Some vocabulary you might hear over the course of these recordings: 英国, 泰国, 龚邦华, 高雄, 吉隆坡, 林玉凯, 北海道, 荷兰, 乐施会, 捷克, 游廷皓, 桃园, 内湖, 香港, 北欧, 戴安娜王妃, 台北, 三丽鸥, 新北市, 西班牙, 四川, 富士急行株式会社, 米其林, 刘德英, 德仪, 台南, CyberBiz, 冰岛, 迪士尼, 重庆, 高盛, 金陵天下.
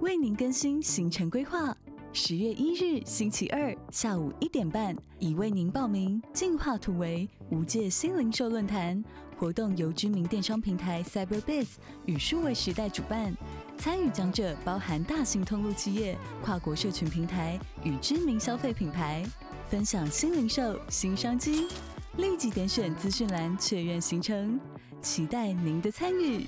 为您更新行程规划。10月1日星期二下午1点半，已为您报名进化突围无界新零售论坛活动，由知名电商平台 CyberBiz 与数位时代主办。参与讲者包含大型通路企业、跨国社群平台与知名消费品牌，分享新零售新商机。立即点选资讯栏确认行程，期待您的参与。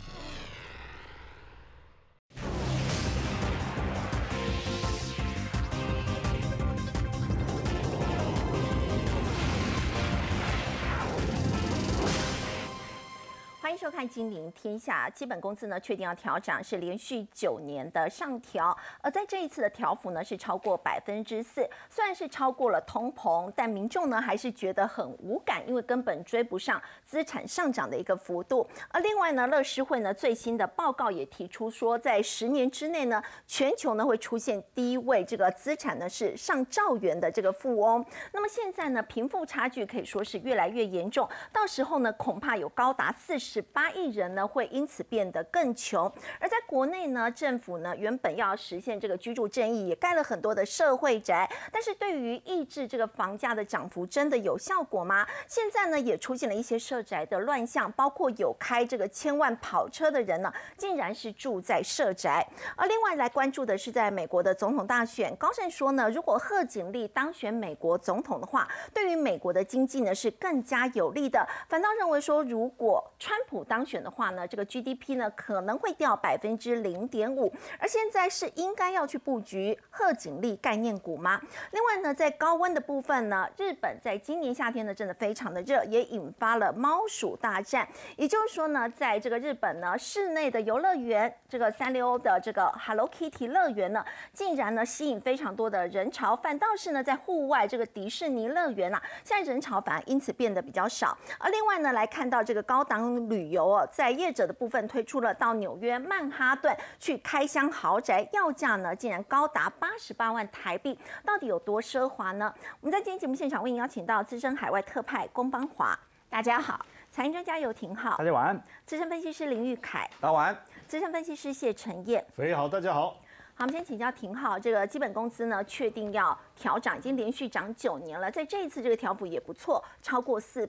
收看《金陵天下》，基本工资呢确定要调涨，是连续9年的上调，而在这一次的调幅呢是超过4%，虽然是超过了通膨，但民众呢还是觉得很无感，因为根本追不上资产上涨的一个幅度。而另外呢，乐施会呢最新的报告也提出说，在10年之内呢，全球呢会出现第一位这个资产呢是上兆元的这个富翁。那么现在呢，贫富差距可以说是越来越严重，到时候呢，恐怕有高达48亿人呢会因此变得更穷。而在国内呢，政府呢原本要实现这个居住正义，也盖了很多的社会宅，但是对于抑制这个房价的涨幅真的有效果吗？现在呢也出现了一些社宅的乱象，包括有开这个1000万跑车的人呢，竟然是住在社宅。而另外来关注的是，在美国的总统大选，高盛说呢，如果贺锦丽当选美国总统的话，对于美国的经济呢是更加有利的，反倒认为说，如果川普当选的话呢，这个 GDP 呢可能会掉0.5%，而现在是应该要去布局贺锦丽概念股吗？另外呢，在高温的部分呢，日本在今年夏天呢真的非常的热，也引发了猫鼠大战。也就是说呢，在这个日本呢，室内的游乐园这个365的这个 Hello Kitty 乐园呢，竟然呢吸引非常多的人潮，反倒是呢在户外这个迪士尼乐园啊，现在人潮反而因此变得比较少。而另外呢，来看到这个高档旅游在业者的部分推出了到纽约曼哈顿去开箱豪宅，要价呢竟然高达88万台币，到底有多奢华呢？我们在今天节目现场为您邀请到资深海外特派龚邦华，大家好；财经专家游廷皓，大家晚安；资深分析师林玉凯，大家晚安；资深分析师谢晨彦，喂，好，大家好。好，我们先请教廷皓，这个基本工资呢确定要调涨，已经连续涨9年了，在这一次这个调幅也不错，超过4%。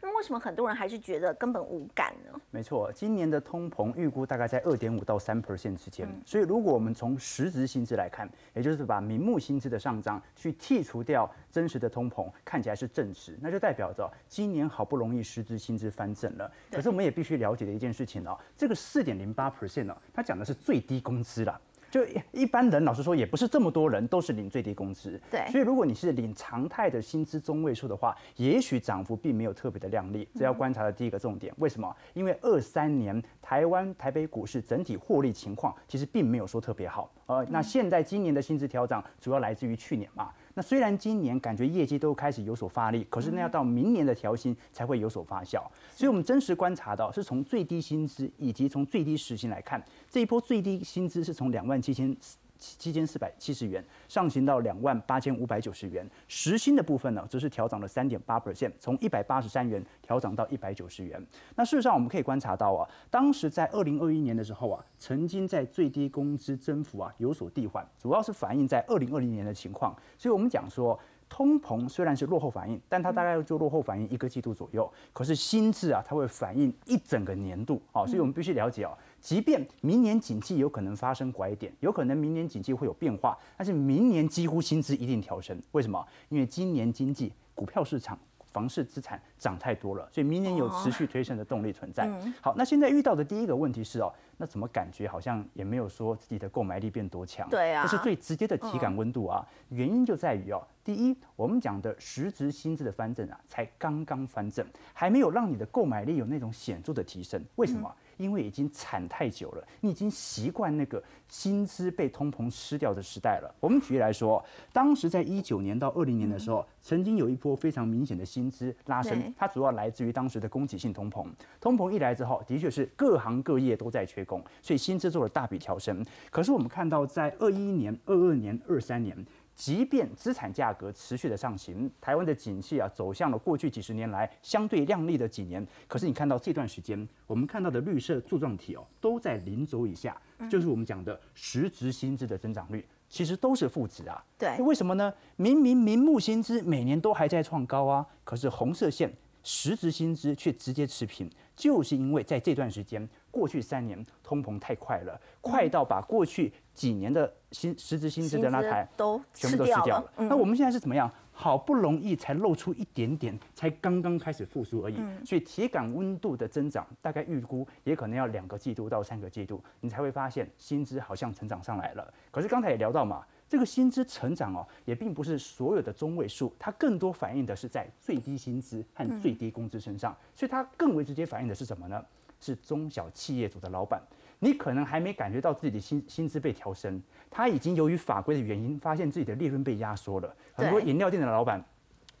那么为什么很多人还是觉得根本无感呢？没错，今年的通膨预估大概在2.5%到3% 之间，所以如果我们从实质薪资来看，也就是把名目薪资的上涨去剔除掉真实的通膨，看起来是正值，那就代表着今年好不容易实质薪资翻正了。可是我们也必须了解的一件事情哦，这个4.08%哦，它讲的是最低工资啦。就一般人，老实说，也不是这么多人都是领最低工资。对，所以如果你是领常态的薪资中位数的话，也许涨幅并没有特别的亮丽。这要观察的第一个重点，为什么？因为23年台湾台北股市整体获利情况其实并没有说特别好。那现在今年的薪资调涨主要来自于去年嘛。那虽然今年感觉业绩都开始有所发力，可是那要到明年的调薪才会有所发酵。所以我们真实观察到，是从最低薪资以及从最低时薪来看，这一波最低薪资是从27,470元上行到28,590元，时薪的部分呢，则是调涨了3.8%，从183元调涨到190元。那事实上我们可以观察到啊，当时在2021年的时候啊，曾经在最低工资增幅啊有所递缓，主要是反映在2020年的情况。所以我们讲说，通膨虽然是落后反应，但它大概就落后反应1个季度左右。可是薪资啊，它会反映1整个年度啊，所以我们必须了解哦。即便明年景气有可能发生拐点，有可能明年景气会有变化，但是明年几乎薪资一定调升。为什么？因为今年经济股票市场、房市资产涨太多了，所以明年有持续推升的动力存在。好，那现在遇到的第一个问题是哦，那怎么感觉好像也没有说自己的购买力变多强？对啊，这是最直接的体感温度啊。原因就在于哦，第一，我们讲的实质薪资的翻正啊，才刚刚翻正，还没有让你的购买力有那种显著的提升。为什么？因为已经惨太久了，你已经习惯那个薪资被通膨吃掉的时代了。我们举例来说，当时在19年到20年的时候，曾经有一波非常明显的薪资拉升，它主要来自于当时的供给性通膨。通膨一来之后，的确是各行各业都在缺工，所以薪资做了大笔调升。可是我们看到，在21年、22年、23年。即便资产价格持续的上行，台湾的景气啊走向了过去几十年来相对亮丽的几年。可是你看到这段时间，我们看到的绿色柱状体哦，都在0轴以下，就是我们讲的实质薪资的增长率。 其实都是负值啊，对，为什么呢？明目薪资每年都还在创高啊，可是红色线实质薪资却直接持平，就是因为在这段时间，过去3年通膨太快了，快到把过去几年的实质薪资的那台都全部都吃掉了。那我们现在是怎么样？好不容易才露出一点点，才刚刚开始复苏而已。所以体感温度的增长，大概预估也可能要2个季度到3个季度，你才会发现薪资好像成长上来了。可是刚才也聊到嘛，这个薪资成长哦，也并不是所有的中位数，它更多反映的是在最低薪资和最低工资身上，所以它更为直接反映的是什么呢？是中小企业主的老板。 你可能还没感觉到自己的薪资被调升，他已经由于法规的原因，发现自己的利润被压缩了。很多饮料店的老板，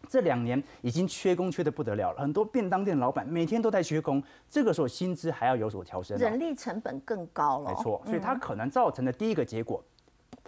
这2年已经缺工缺得不得了了。很多便当店的老板每天都在缺工，这个时候薪资还要有所调升，人力成本更高了。没错，所以它可能造成的第一个结果，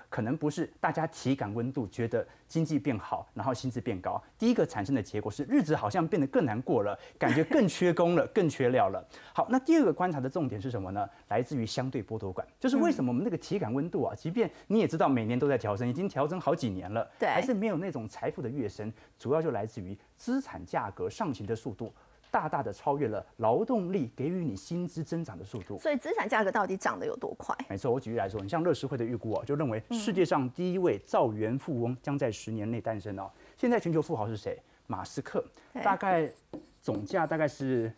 可能不是大家体感温度觉得经济变好，然后薪资变高。第一个产生的结果是日子好像变得更难过了，感觉更缺工了，更缺料了。好，那第二个观察的重点是什么呢？来自于相对剥夺感，就是为什么我们那个体感温度啊，即便你也知道每年都在调升，已经调升好几年了，对，还是没有那种财富的跃升，主要就来自于资产价格上行的速度。 大大的超越了劳动力给予你薪资增长的速度，所以资产价格到底涨得有多快？没错，我举例来说，你像乐实会的预估哦，就认为世界上第一位兆元富翁将在10年内诞生哦。现在全球富豪是谁？马斯克，大概总价大概是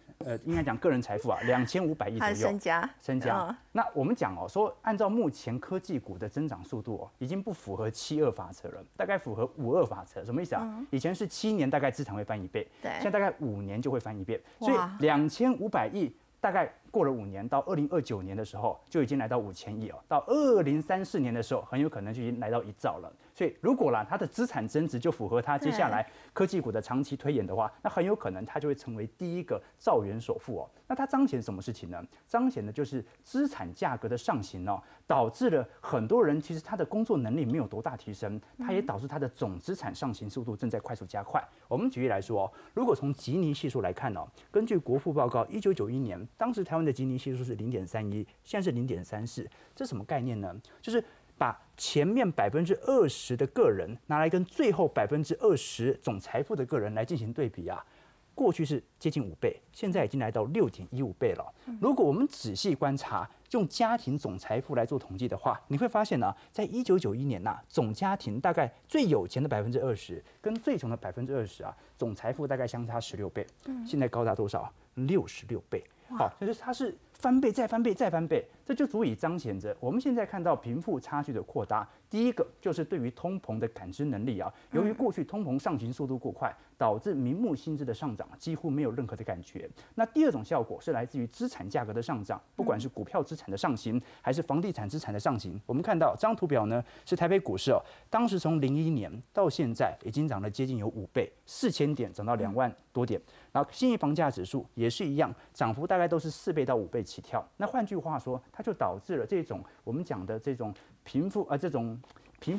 应该讲个人财富啊，2500亿左右。身家。那我们讲哦，说按照目前科技股的增长速度哦，已经不符合7-2法则了，大概符合5-2法则。什么意思啊？以前是7年大概资产会翻1倍，对，现在大概5年就会翻1倍。所以2500亿大概过了5年，到2029年的时候就已经来到5000亿哦，到2034年的时候很有可能就已经来到1兆了。 所以，如果啦，它的资产增值就符合它接下来科技股的长期推演的话，那很有可能它就会成为第一个兆元首富哦。那它彰显什么事情呢？彰显的就是资产价格的上行哦，导致了很多人其实他的工作能力没有多大提升，它也导致它的总资产上行速度正在快速加快。我们举例来说哦，如果从吉尼系数来看哦，根据国富报告，1991年当时台湾的吉尼系数是0.31，现在是0.34，这什么概念呢？就是 把前面20%的个人拿来跟最后20%总财富的个人来进行对比啊，过去是接近5倍，现在已经来到6.15倍了。如果我们仔细观察，用家庭总财富来做统计的话，你会发现呢、啊，在1991年呐、啊，总家庭大概最有钱的20%跟最穷的20%啊，总财富大概相差16倍，现在高达多少？66倍。 好，就是它是翻倍再翻倍再翻倍，这就足以彰显着我们现在看到贫富差距的扩大。第一个就是对于通膨的感知能力啊，由于过去通膨上行速度过快，导致名目薪资的上涨几乎没有任何的感觉。那第二种效果是来自于资产价格的上涨，不管是股票资产的上行，还是房地产资产的上行。我们看到这张图表呢，是台北股市哦，当时从01年到现在已经涨了接近有5倍，4000点涨到2万多点。 然后信义房价指数也是一样，涨幅大概都是4倍到5倍起跳。那换句话说，它就导致了这种我们讲的这种贫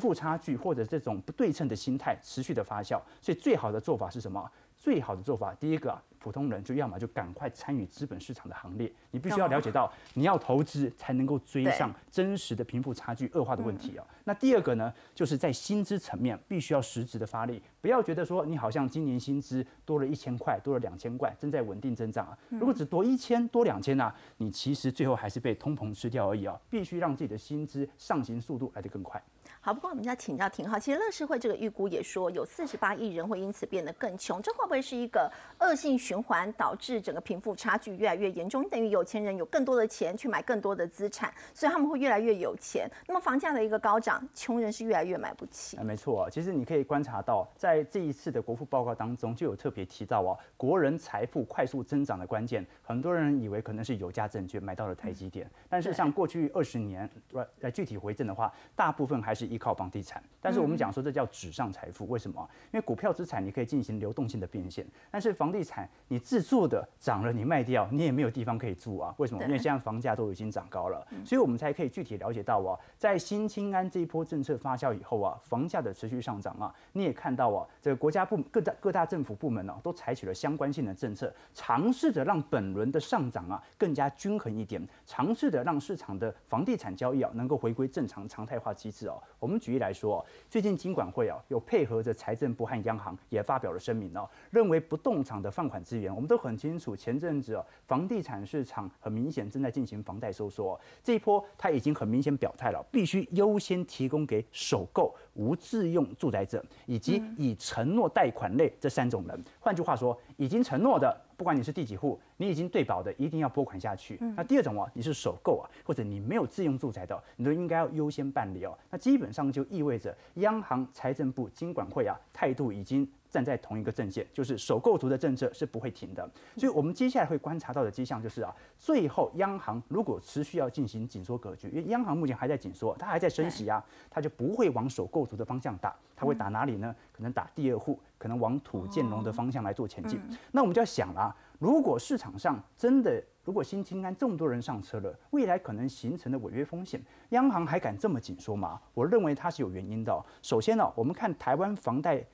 富差距或者这种不对称的心态持续的发酵。所以最好的做法是什么？最好的做法，第一个啊，普通人就要么就赶快参与资本市场的行列。你必须要了解到，你要投资才能够追上真实的贫富差距恶化的问题啊。那第二个呢，就是在薪资层面必须要实质的发力，不要觉得说你好像今年薪资多了1000块，多了2000块，正在稳定增长啊。如果只多1000、多2000啊，你其实最后还是被通膨吃掉而已啊。必须让自己的薪资上行速度来得更快。 好，不过我们要请教廷皓，其实乐视会这个预估也说，有48亿人会因此变得更穷，这会不会是一个恶性循环，导致整个贫富差距越来越严重？等于有钱人有更多的钱去买更多的资产，所以他们会越来越有钱。那么房价的一个高涨，穷人是越来越买不起。没错，其实你可以观察到，在这一次的国富报告当中，就有特别提到啊，国人财富快速增长的关键，很多人以为可能是有价证券买到了台积电，但是像过去20年，具体回正的话，大部分还是是依靠房地产。但是我们讲说这叫纸上财富，为什么？因为股票资产你可以进行流动性的变现，但是房地产你自住的涨了你卖掉，你也没有地方可以住啊。为什么？因为现在房价都已经涨高了，所以我们才可以具体了解到啊，在新青安这一波政策发酵以后啊，房价的持续上涨啊，你也看到啊，这个国家各大政府部门啊，都采取了相关性的政策，尝试着让本轮的上涨啊更加均衡一点，尝试着让市场的房地产交易啊能够回归正常常态化机制哦。我们举例来说哦，最近金管会啊有配合着财政部和央行也发表了声明哦，认为不动产的放款资源，我们都很清楚，前阵子哦房地产市场很明显正在进行房贷收缩，这一波它已经很明显表态了，必须优先提供给首购、无自用住宅者以及以承诺贷款类这三种人。换句话说，已经承诺的。不管你是第几户，你已经对保的，一定要拨款下去。那第二种啊，你是首购啊，或者你没有自用住宅的，你都应该要优先办理哦。那基本上就意味着央行、财政部、金管会啊，态度已经。站在同一个阵线，就是首购族的政策是不会停的，所以我们接下来会观察到的迹象就是啊，最后央行如果持续要进行紧缩格局，因为央行目前还在紧缩，它还在升息啊，它就不会往首购族的方向打，它会打哪里呢？可能打第二户，可能往土建农的方向来做前进。那我们就要想啦，如果市场上真的。如果新青安这么多人上车了，未来可能形成的违约风险，央行还敢这么紧缩吗？我认为它是有原因的哦。首先呢，我们看台湾房贷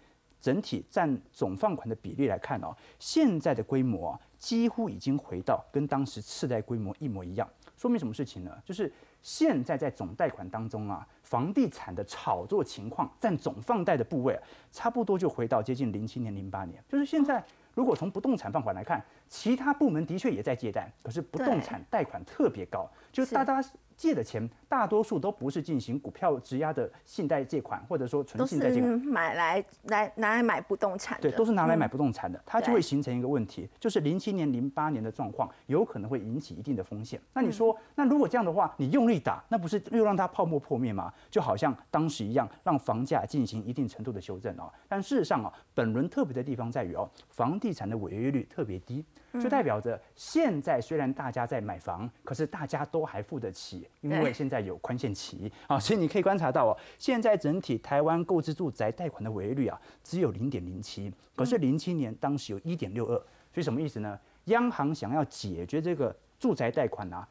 整体占总放款的比例来看哦，现在的规模几乎已经回到跟当时次贷规模一模一样。说明什么事情呢？就是现在在总贷款当中啊，房地产的炒作情况占总放贷的部位，差不多就回到接近07年、08年，就是现在。如果从不动产放款来看，其他部门的确也在借贷，可是不动产贷款特别高，就是大家借的钱大多数都不是进行股票质押的信贷借款，或者说纯信贷借款，都是拿来买不动产的，对，都是拿来买不动产的，它就会形成一个问题，就是07年、08年的状况有可能会引起一定的风险。那你说，那如果这样的话，你用力打，那不是又让它泡沫破灭吗？就好像当时一样，让房价进行一定程度的修正哦。但事实上啊，本轮特别的地方在于哦，房地产的违约率特别低，就代表着现在虽然大家在买房，可是大家都还付得起，因为现在有宽限期啊，所以你可以观察到哦，现在整体台湾购置住宅贷款的违约率啊只有0.07%，可是07年当时有1.62%，所以什么意思呢？央行想要解决这个住宅贷款啊，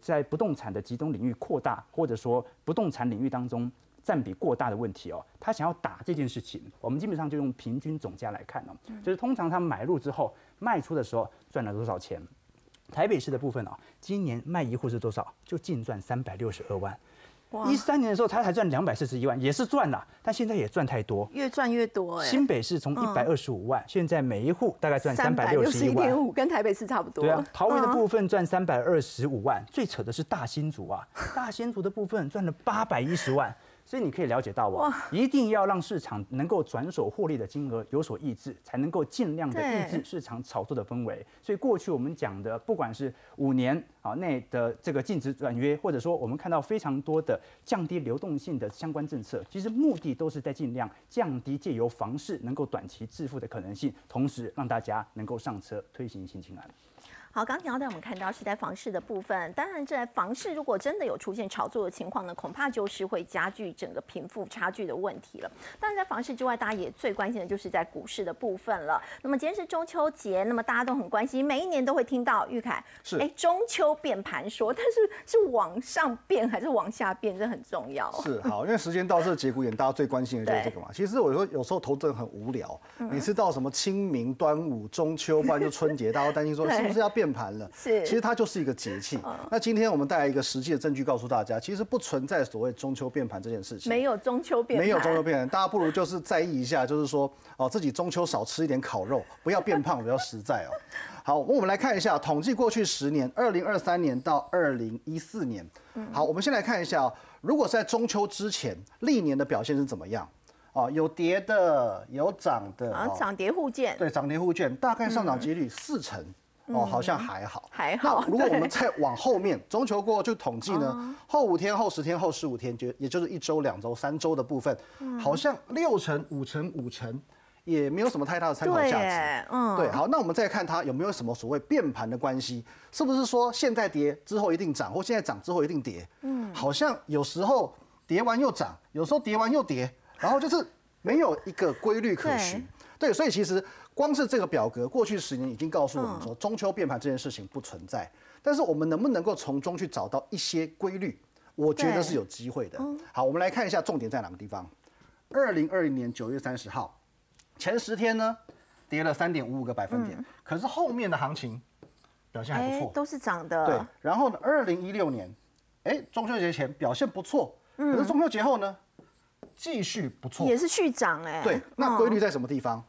在不动产的集中领域扩大，或者说不动产领域当中。占比过大的问题哦，他想要打这件事情，我们基本上就用平均总价来看哦，就是通常他买入之后卖出的时候赚了多少钱。台北市的部分哦，今年卖一户是多少？就净赚362万。13年的时候他才赚241万，也是赚啦，但现在也赚太多，越赚越多哎。新北市从125万，现在每一户大概赚361.5万，跟台北市差不多。对啊，桃园的部分赚325万，最扯的是大新竹啊，大新竹的部分赚了810万。所以你可以了解到哦，一定要让市场能够转手获利的金额有所抑制，才能够尽量的抑制市场炒作的氛围。所以过去我们讲的，不管是5年啊内的这个禁止转约，或者说我们看到非常多的降低流动性的相关政策，其实目的都是在尽量降低借由房市能够短期致富的可能性，同时让大家能够上车推行新青安。好，刚刚带我们看到是在房市的部分，当然在房市如果真的有出现炒作的情况呢，恐怕就是会加剧整个贫富差距的问题了。当然在房市之外，大家也最关心的就是在股市的部分了。那么今天是中秋节，那么大家都很关心，每一年都会听到昱凯是中秋变盘说，但是往上变还是往下变，这很重要。是好，因为时间到这节骨眼，大家最关心的就是这个嘛。其实我说有时候投资人很无聊，每次到什么清明、端午、中秋，不然就春节，大家都担心说是不是要变盘了，其实它就是一个节气。那今天我们带来一个实际的证据告诉大家，其实不存在所谓中秋变盘这件事情，没有中秋变盘，没有中秋变盘，大家不如就是在意一下，就是说哦，自己中秋少吃一点烤肉，不要变胖，比较实在哦。好，我们来看一下统计过去10年，2023年到2014年。好，我们先来看一下哦，如果在中秋之前历年的表现是怎么样。哦，有跌的，有涨的，啊，涨跌互见。对，涨跌互见，大概上涨几率40%。哦，好像还好，还好。如果我们再往后面，中秋过就统计呢，后5天、后10天、后15天，也就是1周、2周、3周的部分，好像6成、5成、5成，也没有什么太大的参考价值。对，好，那我们再看它有没有什么所谓变盘的关系，是不是说现在跌之后一定涨，或现在涨之后一定跌？好像有时候。跌完又涨，有时候跌完又跌，然后就是没有一个规律可循。对，所以其实光是这个表格，过去10年已经告诉我们说，中秋变盘这件事情不存在。但是我们能不能够从中去找到一些规律，我觉得是有机会的。好，我们来看一下重点在哪个地方。2020年9月30号，前10天呢，跌了3.55个百分点，可是后面的行情表现还不错，都是涨的。对，然后呢，2016年，中秋节前表现不错，可是中秋节后呢，继续不错，也是续涨对，那规律在什么地方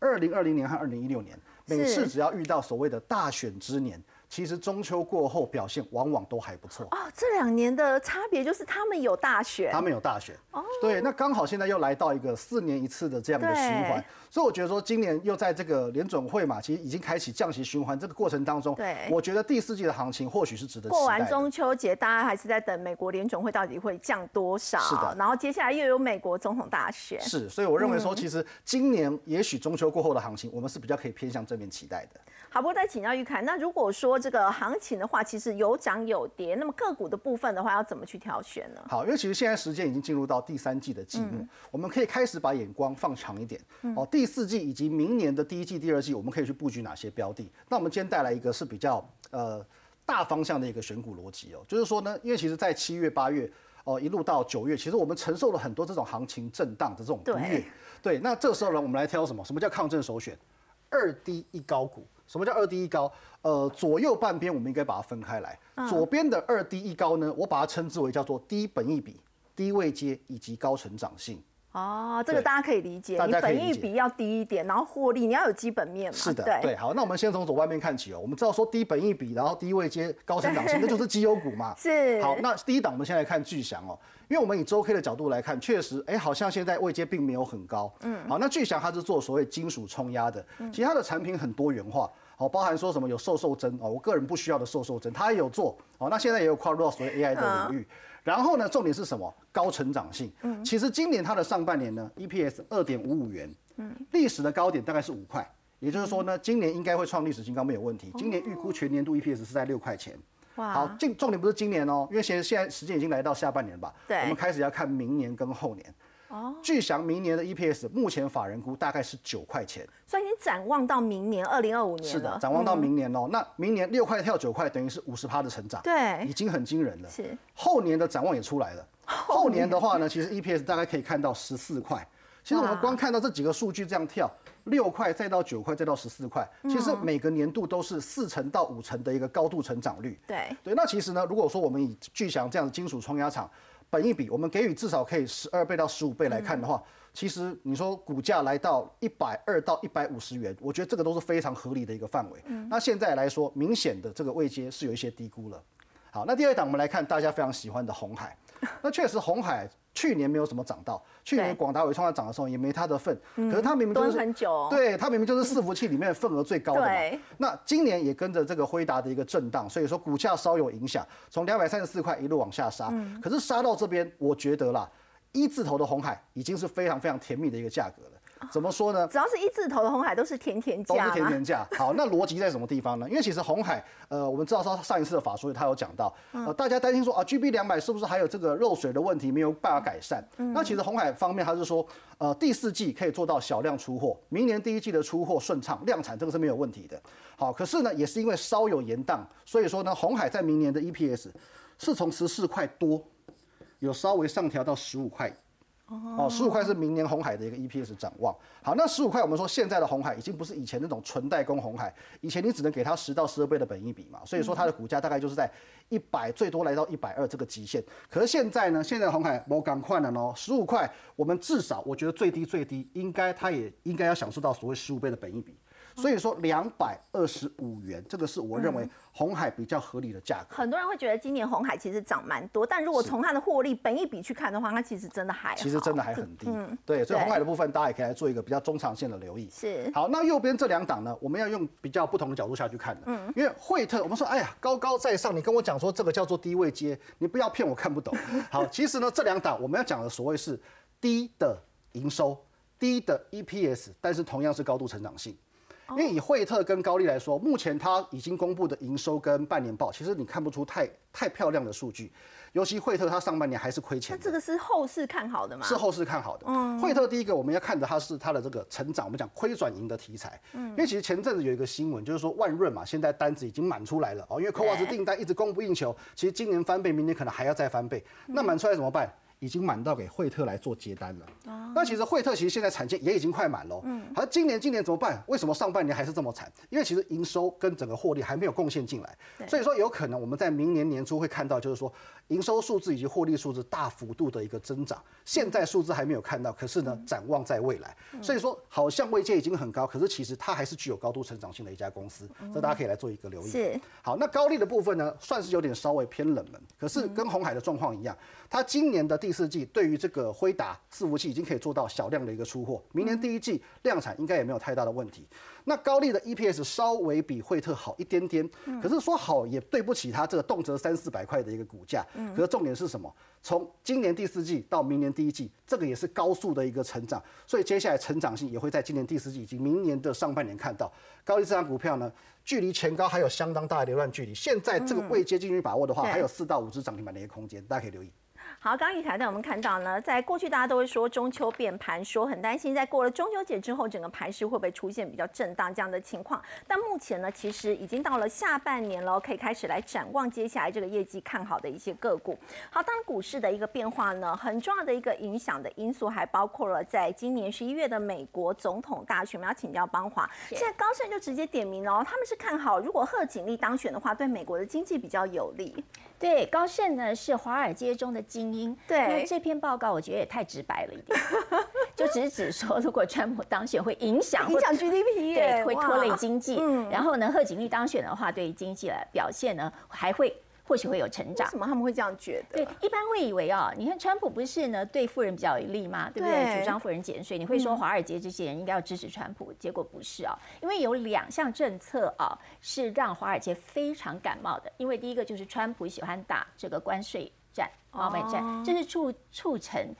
？2020年和2016年，每次只要遇到所谓的大选之年，其实中秋过后表现往往都还不错。哦，这2年的差别就是他们有大选，哦，对，那刚好现在又来到一个4年一次的这样的循环，所以我觉得说今年又在这个联准会嘛，其实已经开启降息循环这个过程当中，我觉得第4季的行情或许是值得期待的。过完中秋节，大家还是在等美国联准会到底会降多少，然后接下来又有美国总统大选，所以我认为说，其实今年也许中秋过后的行情，我们是比较可以偏向正面期待的。好，不过再请教玉凯，那如果说这个行情的话，其实有涨有跌，那么个股的部分的话，要怎么去挑选呢？好，因为其实现在时间已经进入到第3季的季末，我们可以开始把眼光放长一点。哦，第4季以及明年的第1季、第2季，我们可以去布局哪些标的？那我们今天带来一个是比较大方向的一个选股逻辑哦，就是说呢，因为其实在7月、8月。一路到9月，其实我们承受了很多这种行情震荡的这种不悦。对，那这时候呢，我们来挑什么？什么叫抗震首选？2低1高股。什么叫2低1高？左右半边我们应该把它分开来。左边的2低1高呢，我把它称之为叫做低本益比、低位阶以及高成长性。哦，这个大家可以理解，你本益比要低一点，然后获利你要有基本面嘛。是的，对。好，那我们先从左外面看起哦。我们知道说低本益比，然后低位阶高成长性，那就是绩优股嘛。是。好，那第一档我们先来看巨翔哦，因为我们以周 K 的角度来看，确实，好像现在位阶并没有很高。好，那巨翔它是做所谓金属冲压的，其他的产品很多元化。好，包含说什么有瘦瘦针哦，我个人不需要的瘦瘦针，它也有做。好，那现在也有跨入到所谓 AI 的领域。然后呢，重点是什么？高成长性。其实今年它的上半年呢 ，EPS 2.55元，历史的高点大概是5块，也就是说呢，今年应该会创历史新高，没有问题。今年预估全年度 EPS 是在6块钱。好，重点不是今年哦，因为现在时间已经来到下半年吧，我们开始要看明年跟后年。巨翔明年的 EPS 目前法人估大概是9块钱，所以你展望到明年2025年了。是的，展望到明年哦。那明年6块跳9块，等于是50%的成长，对，已经很惊人了。是，后年的展望也出来了。后年的话呢，其实 EPS 大概可以看到14块。其实我们光看到这几个数据这样跳，6块再到9块再到14块，其实每个年度都是4%到5%的一个高度成长率。对，那其实呢，如果说我们以巨翔这样的金属冲压厂。本益比，我们给予至少可以12倍到15倍来看的话，其实你说股价来到120到150元，我觉得这个都是非常合理的一个范围。那现在来说，明显的这个位阶是有一些低估了。好，那第2档我们来看大家非常喜欢的鸿海。那确实鸿海去年没有什么涨到，去年广达、伟创它涨的时候也没它的份，可是它明明就是很久，对，它明明就是伺服器里面份额最高的嘛。那今年也跟着这个辉达的一个震荡，所以说股价稍有影响，从234块一路往下杀，可是杀到这边，我觉得啦，1字头的鸿海已经是非常非常甜蜜的一个价格了。怎么说呢？只要是1字头的鸿海都是甜甜价，都是甜甜价。好，那逻辑在什么地方呢？因为其实鸿海，我们知道说上一次的法说他有讲到，大家担心说啊 ，GB200 是不是还有这个漏水的问题没有办法改善？那其实鸿海方面他是说，第4季可以做到小量出货，明年第1季的出货顺畅量产，这个是没有问题的。好，可是呢，也是因为稍有延宕，所以说呢，鸿海在明年的 EPS 是从14块多，有稍微上调到15块。哦，15块是明年鸿海的一个 EPS 展望。好，那15块我们说现在的鸿海已经不是以前那种纯代工鸿海，以前你只能给它10到12倍的本益比嘛，所以说它的股价大概就是在100，最多来到120这个极限。可是现在呢，现在鸿海没赶快了哦，15块我们至少我觉得最低应该它也应该要享受到所谓15倍的本益比。所以说225元，这个是我认为鸿海比较合理的价格。很多人会觉得今年鸿海其实涨蛮多，但如果从它的获利本益比去看的话，它其实真的还好，其实真的还很低。对，所以鸿海的部分大家也可以来做一个比较中长线的留意。是。好，那右边这2档呢，我们要用比较不同的角度下去看的。因为惠特，我们说哎呀高高在上，你跟我讲说这个叫做低位阶，你不要骗我看不懂。好，其实呢这2档我们要讲的所谓是低的营收、低的 EPS， 但是同样是高度成长性。因为以惠特跟高力来说，目前它已经公布的营收跟半年报，其实你看不出太漂亮的数据，尤其惠特它上半年还是亏钱。那这个是后市看好的吗？是后市看好的。嗯，惠特第一个我们要看的它是它的这个成长，我们讲亏转盈的题材。嗯，因为其实前阵子有一个新闻，就是说万润嘛，现在单子已经满出来了哦，因为CoWoS订单一直供不应求，其实今年翻倍，明年可能还要再翻倍。那满出来怎么办？已经满到给惠特来做接单了。哦，那其实惠特其实现在产线也已经快满了。嗯，而今年怎么办？为什么上半年还是这么惨？因为其实营收跟整个获利还没有贡献进来，所以说有可能我们在明年年初会看到，就是说营收数字以及获利数字大幅度的一个增长。现在数字还没有看到，可是呢，展望在未来。所以说，好像位阶已经很高，可是其实它还是具有高度成长性的一家公司。这大家可以来做一个留意。是。好，那高利的部分呢，算是有点稍微偏冷门，可是跟鸿海的状况一样，它今年的第4季对于这个辉达伺服器已经可以做到小量的一个出货，明年第1季量产应该也没有太大的问题。那高利的 EPS 稍微比惠特好一点点，可是说好也对不起它这个动辄300-400块的一个股价。可是重点是什么？从今年第4季到明年第1季，这个也是高速的一个成长，所以接下来成长性也会在今年第4季以及明年的上半年看到。高利这张股票呢，距离前高还有相当大的一段距离，现在这个位阶进去把握的话，还有4到5只涨停板的一个空间，大家可以留意。好，刚刚一台呢，我们看到呢，在过去大家都会说中秋变盘，说很担心在过了中秋节之后，整个盘势会不会出现比较震荡这样的情况？但目前呢，其实已经到了下半年了，可以开始来展望接下来这个业绩看好的一些个股。好，当然股市的一个变化呢，很重要的一个影响的因素还包括了在今年11月的美国总统大选。我们要请教邦华，现在高盛就直接点名了，他们是看好如果贺锦丽当选的话，对美国的经济比较有利。对，高盛呢是华尔街中的精英，对这篇报告我觉得也太直白了一点，就只说如果川普当选会影响 GDP， 对，会拖累经济。然后呢，贺锦丽当选的话，对于经济的表现呢，还会或许会有成长。为什么他们会这样觉得？对，一般会以为啊，你看川普不是呢对富人比较有利吗？对不对？主张富人减税，你会说华尔街这些人应该要支持川普，结果不是啊，因为有2项政策啊是让华尔街非常感冒的，因为第一个就是川普喜欢打这个关税战、贸易战，这是促成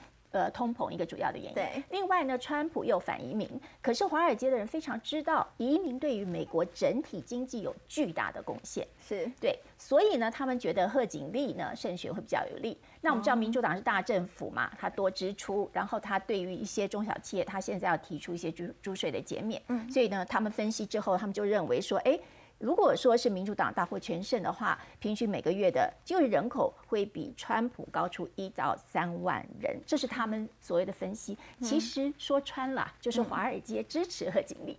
通膨一个主要的原因。另外呢，川普又反移民，可是华尔街的人非常知道移民对于美国整体经济有巨大的贡献，是对，所以呢，他们觉得贺锦丽呢胜选会比较有利。那我们知道民主党是大政府嘛，他多支出，然后他对于一些中小企业，他现在要提出一些租税的减免，所以呢，他们分析之后，他们就认为说，哎，如果说是民主党大获全胜的话，平均每个月的就业人口会比川普高出1到3万人，这是他们所谓的分析。其实说穿了，就是华尔街支持贺锦丽，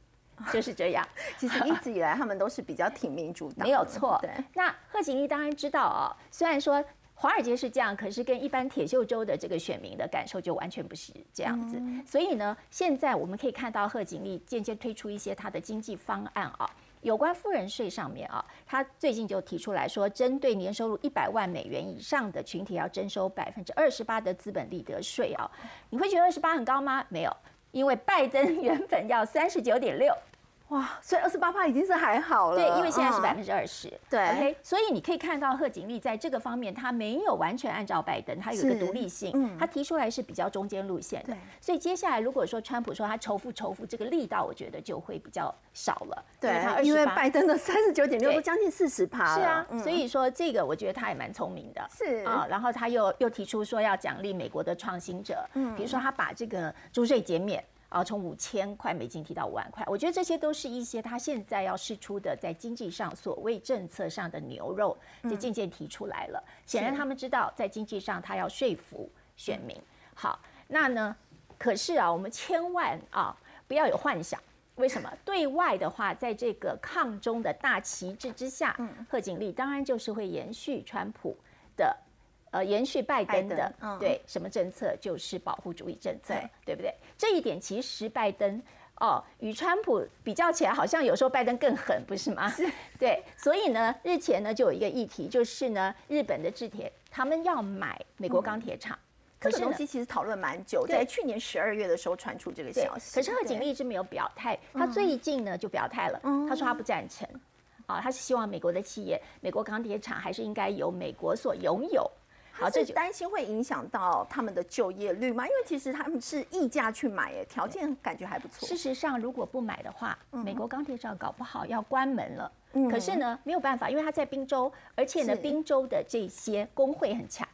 就是这样。其实一直以来他们都是比较挺民主党，没有错。对，那贺锦丽当然知道啊，虽然说华尔街是这样，可是跟一般铁锈州的这个选民的感受就完全不是这样子。所以呢，现在我们可以看到贺锦丽渐渐推出一些他的经济方案啊。有关富人税上面啊，他最近就提出来说，针对年收入100万美元以上的群体，要征收28%的资本利得税啊。你会觉得28很高吗？没有，因为拜登原本要39.6%，哇，所以28%已经是还好了。对，因为现在是20%。对， OK， 所以你可以看到贺锦丽在这个方面，他没有完全按照拜登，他有一个独立性，他提出来是比较中间路线的。所以接下来如果说川普说他仇富，这个力道我觉得就会比较少了。对，因为拜登的39.6%都将近40%。是啊，所以说这个我觉得他也蛮聪明的。是啊，然后他又提出说要奖励美国的创新者，比如说他把这个租税减免。啊，从$5000提到5万块，我觉得这些都是一些他现在要释出的在经济上所谓政策上的牛肉，就渐渐提出来了。显然他们知道在经济上他要说服选民。好，那呢？可是啊，我们千万啊不要有幻想。为什么？对外的话，在这个抗中的大旗帜之下，贺锦丽当然就是会延续川普的。延续拜登的对什么政策，就是保护主义政策，对不对？这一点其实拜登与川普比较起来，好像有时候拜登更狠，不是吗？是，对。所以呢，日前呢就有一个议题，就是呢日本的制铁，他们要买美国钢铁厂。可是这个东西其实讨论蛮久，在去年12月的时候传出这个消息。可是贺锦丽一直没有表态，他最近呢就表态了，他说他不赞成，他是希望美国的企业，美国钢铁厂还是应该由美国所拥有。好，这担心会影响到他们的就业率吗？因为其实他们是溢价去买，耶，条件感觉还不错。事实上，如果不买的话，美国钢铁厂搞不好要关门了。可是呢，没有办法，因为它在宾州，而且呢，宾州的这些工会很强。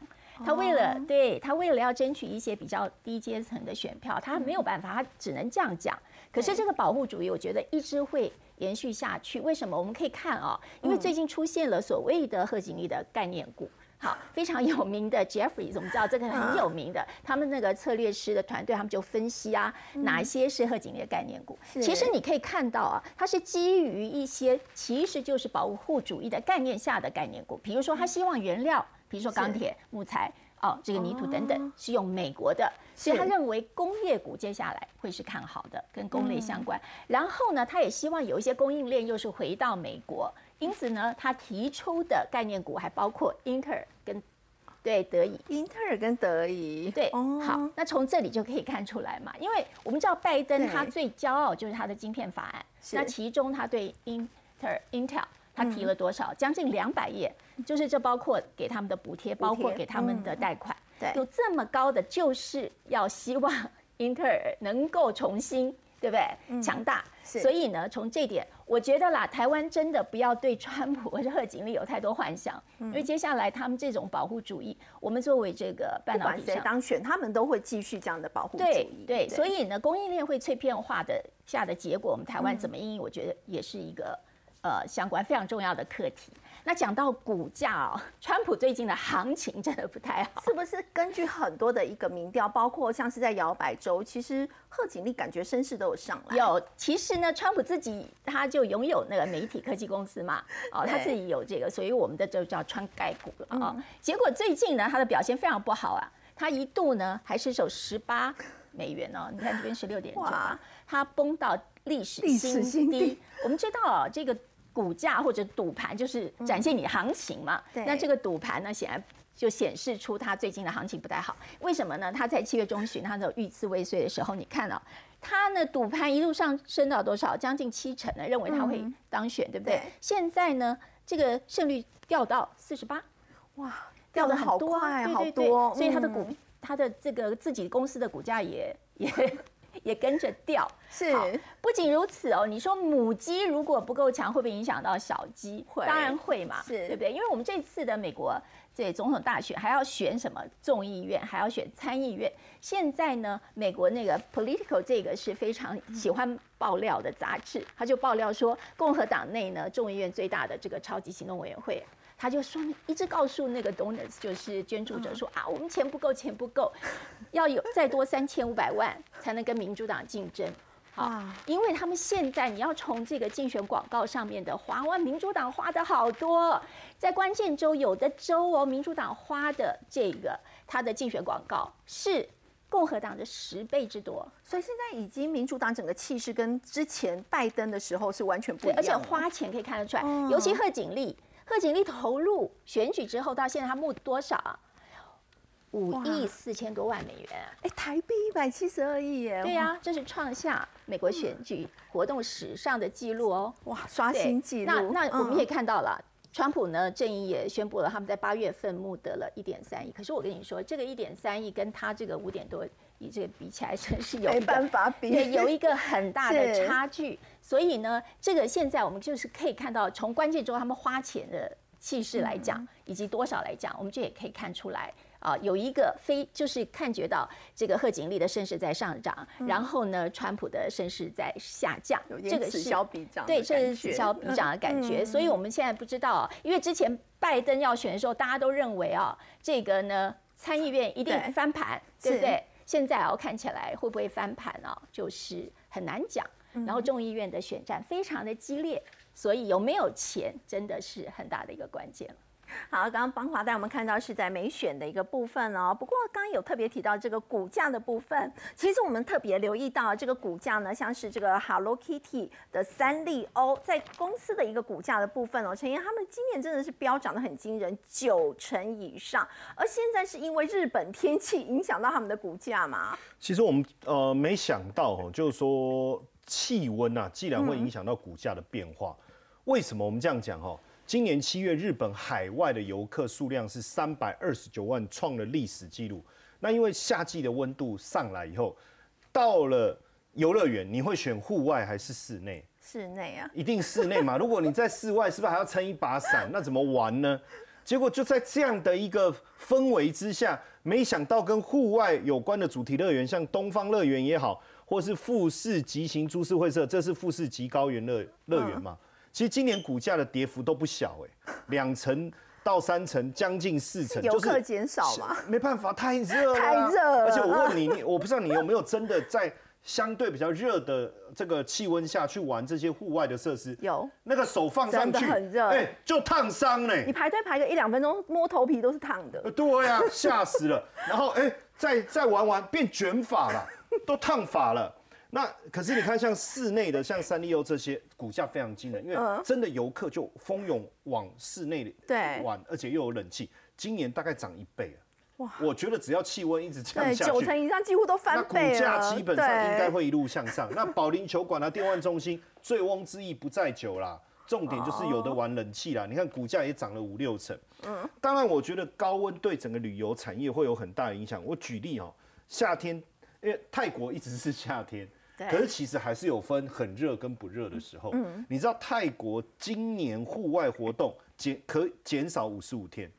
他为了要争取一些比较低阶层的选票，他没有办法，他只能这样讲。可是这个保护主义，我觉得一直会延续下去。为什么？我们可以看啊，因为最近出现了所谓的贺锦丽的概念股。 好，非常有名的 Jeffrey， 我们知道这个很有名的，他们那个策略师的团队，他们就分析啊，哪一些是贺锦丽的概念股。其实你可以看到啊，它是基于一些其实就是保护主义的概念下的概念股，比如说他希望原料，比如说钢铁、木材。 哦，这个泥土等等是用美国的，所以他认为工业股接下来会是看好的，跟工类相关。然后呢，他也希望有一些供应链又是回到美国，因此呢，他提出的概念股还包括英特尔跟德仪。英特尔跟德仪，对，好，那从这里就可以看出来嘛，因为我们知道拜登他最骄傲就是他的晶片法案，那其中他对Intel。 他提了多少？将近200页，就是这包括给他们的补贴，包括给他们的贷款，有这么高的，就是要希望英特尔能够重新，对不对？强大。所以呢，从这点，我觉得啦，台湾真的不要对川普或者贺锦丽有太多幻想，因为接下来他们这种保护主义，我们作为这个半导体，不管谁当选，他们都会继续这样的保护主义。对，所以呢，供应链会碎片化的下的结果，我们台湾怎么应对？我觉得也是一个。 相关非常重要的课题。那讲到股价哦，川普最近的行情真的不太好，是不是？根据很多的一个民调，包括像是在摇摆州，其实贺锦丽感觉声势都有上来。有，其实呢，川普自己他就拥有那个媒体科技公司嘛，哦，他自己有这个，所以我们的就叫川概股了啊。结果最近呢，他的表现非常不好啊，他一度呢还失守$18哦，你看这边16.9，他崩到历史新低。我们知道啊，这个。 股价或者赌盘就是展现你行情嘛，那这个赌盘呢，显然就显示出它最近的行情不太好。为什么呢？它在7月中旬，它那种遇刺未遂的时候，你看到、哦、它呢赌盘一路上升到多少？将近70%呢，认为它会当选，对不对？现在呢，这个胜率掉到48%，哇，掉得好快，好多，所以它的股，它的这个自己公司的股价也跟着掉，是。不仅如此哦，你说母鸡如果不够强，会不会影响到小鸡？会，当然会嘛，是，对不对？因为我们这次的美国这总统大选还要选什么众议院，还要选参议院。现在呢，美国那个 Political 这个是非常喜欢爆料的杂志，他就爆料说，共和党内呢众议院最大的这个超级行动委员会。 他就说一直告诉那个 donors， 就是捐助者说啊，我们钱不够，要有再多3500万才能跟民主党竞争啊，因为他们现在你要从这个竞选广告上面的花，哇，民主党花的好多，在关键州有的州哦，民主党花的这个他的竞选广告是。 共和党的10倍之多，所以现在已经民主党整个气势跟之前拜登的时候是完全不一样，而且花钱可以看得出来，尤其贺锦丽投入选举之后到现在，他募多少啊？5亿4千多万美元，哎，台币172亿耶！对呀、啊，这是创下美国选举活动史上的记录哦，哇，刷新记录。那我们也看到了。 川普呢，阵营也宣布了，他们在8月份募得了1.3亿。可是我跟你说，这个1.3亿跟他这个5.多亿这个比起来，真是没办法比，对，有一个很大的差距。所以呢，这个现在我们就是可以看到，从关键州他们花钱的气势来讲，以及多少来讲，我们就也可以看出来啊，有一个就是感觉到这个贺锦丽的声势在上涨，然后呢，川普的声势在下降，有点此消彼长，对，这是此消彼长的感觉。所以我们现在不知道，因为之前拜登要选的时候，大家都认为啊，这个呢参议院一定翻盘，对不对？现在啊，看起来会不会翻盘啊，就是很难讲。然后众议院的选战非常的激烈，所以有没有钱真的是很大的一个关键了。 好，刚刚邦华带我们看到是在美选的一个部分哦。不过刚刚有特别提到这个股价的部分，其实我们特别留意到这个股价呢，像是这个 Hello Kitty 的3丽鸥，在公司的一个股价的部分哦，陈燕他们今年真的是飙涨得很惊人，90%以上。而现在是因为日本天气影响到他们的股价嘛？其实我们没想到哦，就是说气温啊，既然会影响到股价的变化，为什么我们这样讲哦？ 今年7月，日本海外的游客数量是329万，创了历史纪录。那因为夏季的温度上来以后，到了游乐园，你会选户外还是室内？室内啊，一定室内嘛。如果你在室外，是不是还要撑一把伞？那怎么玩呢？结果就在这样的一个氛围之下，没想到跟户外有关的主题乐园，像东方乐园也好，或是富士急行株式会社，这是富士急高原乐园嘛？其实今年股价的跌幅都不小哎、欸，2%到3%，将近4%，游客减少嘛？没办法，太热了，太热了。而且我问你，我不知道你有没有真的在相对比较热的这个气温下去玩这些户外的设施，有那个手放上去很热，哎，就烫伤嘞。你排队排个1-2分钟，摸头皮都是烫的。对呀、啊，吓死了。然后哎，再玩玩变卷发了，都烫发了。那可是你看，像室内的，像三丽鸥这些，股价非常惊人，因为真的游客就蜂拥往室内玩，而且又有冷气，今年大概涨1倍了。我觉得只要气温一直降下去，9成以上几乎都翻倍了。那股价基本上应该会一路向上。那保龄球馆啊、电玩中心，醉翁之意不在酒啦，重点就是有的玩冷气啦。你看股价也涨了5-6成。嗯，当然我觉得高温对整个旅游产业会有很大的影响。我举例哦，夏天，因为泰国一直是夏天，可是其实还是有分很热跟不热的时候。嗯，你知道泰国今年户外活动可减少55天。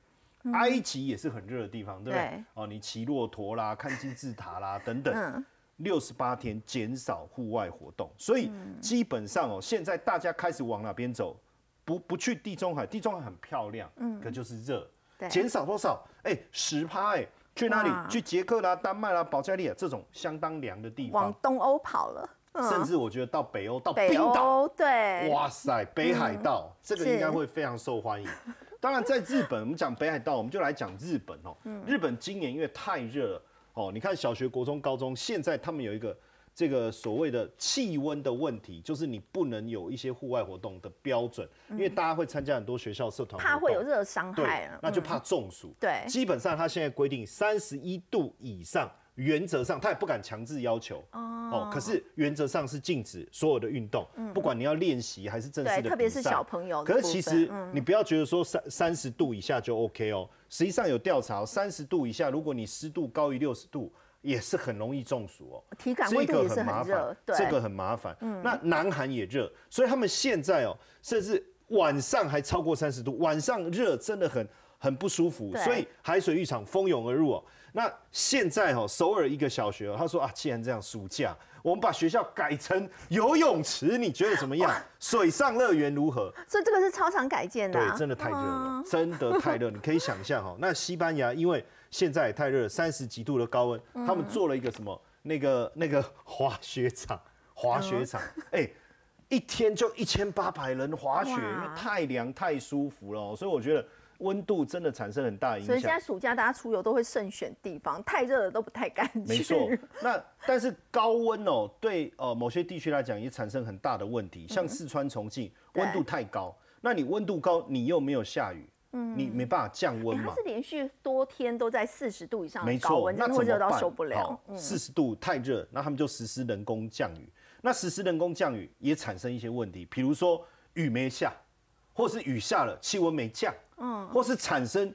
埃及也是很热的地方，对不对？對哦，你骑骆驼啦、看金字塔啦等等，68天减少户外活动，所以基本上哦，现在大家开始往哪边走？不去地中海，地中海很漂亮，可就是热。减少多少？哎，10%哎，去哪里？去捷克啦、丹麦啦、保加利亚这种相当凉的地方，往东欧跑了。甚至我觉得到北欧，到冰岛，对，哇塞，北海道这个应该会非常受欢迎。当然，在日本，我们讲北海道，我们就来讲日本哦。日本今年因为太热了哦，你看小学、国中、高中，现在他们有一个这个所谓的气温的问题，就是你不能有一些户外活动的标准，因为大家会参加很多学校社团，怕会有热伤害，那就怕中暑。对，基本上他现在规定31度以上。原则上，他也不敢强制要求哦。可是原则上是禁止所有的运动，不管你要练习还是正式的比赛，特别是小朋友。可是其实你不要觉得说30度以下就 OK 哦。实际上有调查，30度以下，如果你湿度高于60度，也是很容易中暑哦。体感温度也是很热，这个很麻烦。那南韩也热，所以他们现在哦，甚至晚上还超过30度，晚上热真的很不舒服，所以海水浴场蜂拥而入哦。那现在哈、喔，首尔一个小学、喔，他说啊，既然这样，暑假我们把学校改成游泳池，你觉得怎么样？水上乐园如何？所以这个是超常改建的、啊。对，真的太热了，真的太热，你可以想象哈、喔。那西班牙因为现在也太热了，30几度的高温，他们做了一个什么那个滑雪场，哎，1天就1800人滑雪，因为太凉太舒服了、喔，所以我觉得。温度真的产生很大影响，所以现在暑假大家出游都会慎选地方，太热了都不太敢去。没错，那但是高温哦，对某些地区来讲也产生很大的问题，像四川、重庆温度太高，那你温度高，你又没有下雨，你没办法降温嘛。它是连续多天都在40度以上的高温，真的会热到受不了。40度太热，那他们就实施人工降雨。那实施人工降雨也产生一些问题，比如说雨没下，或是雨下了气温没降。或是产生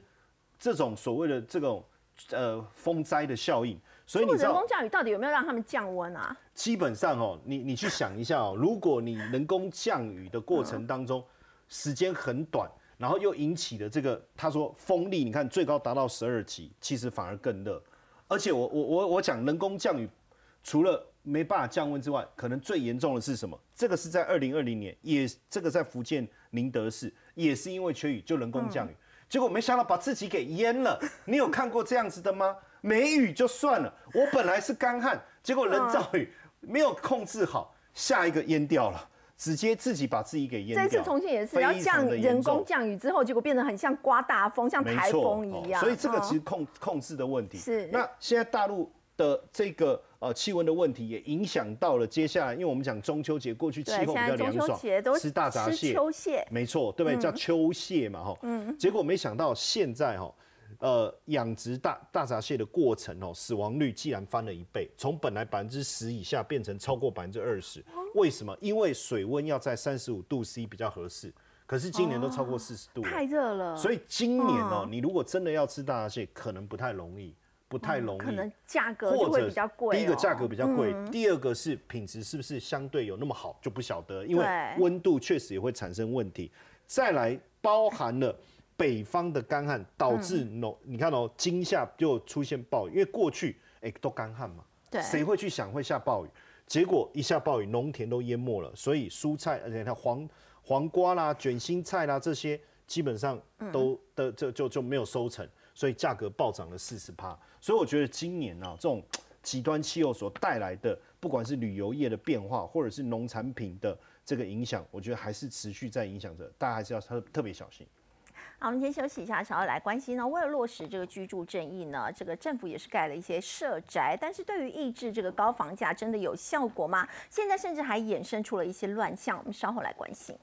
这种所谓的这种风灾的效应，所以你知道人工降雨到底有没有让他们降温啊？基本上哦，你去想一下哦，如果你人工降雨的过程当中时间很短，然后又引起了这个他说风力，你看最高达到12级，其实反而更热。而且我讲人工降雨，除了没办法降温之外，可能最严重的是什么？这个是在2020年，也这个在福建宁德市。也是因为缺雨，就人工降雨，结果没想到把自己给淹了。你有看过这样子的吗？没雨就算了，我本来是干旱，结果人造雨没有控制好，下一个淹掉了，直接自己把自己给淹掉。这次重庆也是要降人工降雨之后，结果变得很像刮大风，像台风一样。所以这个其实控制的问题。是。那现在大陆的这个。气温的问题也影响到了接下来，因为我们讲中秋节过去气候比较凉爽，吃大闸蟹，秋蟹，没错，对不对？叫秋蟹嘛，哈。结果没想到现在哈，养殖大闸蟹的过程哦，死亡率竟然翻了1倍，从本来10%以下变成超过20%。为什么？因为水温要在35度C 比较合适，可是今年都超过40度，太热了。所以今年哦，你如果真的要吃大闸蟹，可能不太容易，可能价格就会比较贵。第一个价格比较贵，第二个是品质是不是相对有那么好就不晓得，因为温度确实也会产生问题。再来包含了北方的干旱导致农，你看哦，今夏就出现暴雨，因为过去都干旱嘛，对，谁会去想会下暴雨？结果一下暴雨，农田都淹没了，所以蔬菜，而且它黄瓜啦、卷心菜啦这些，基本上都的就没有收成，所以价格暴涨了40%。所以我觉得今年啊，这种极端气候所带来的，不管是旅游业的变化，或者是农产品的这个影响，我觉得还是持续在影响着，大家还是要特别小心。 好，我们先休息一下，想要来关心呢。为了落实这个居住正义呢，这个政府也是盖了一些社宅，但是对于抑制这个高房价，真的有效果吗？现在甚至还衍生出了一些乱象，我们稍后来关心。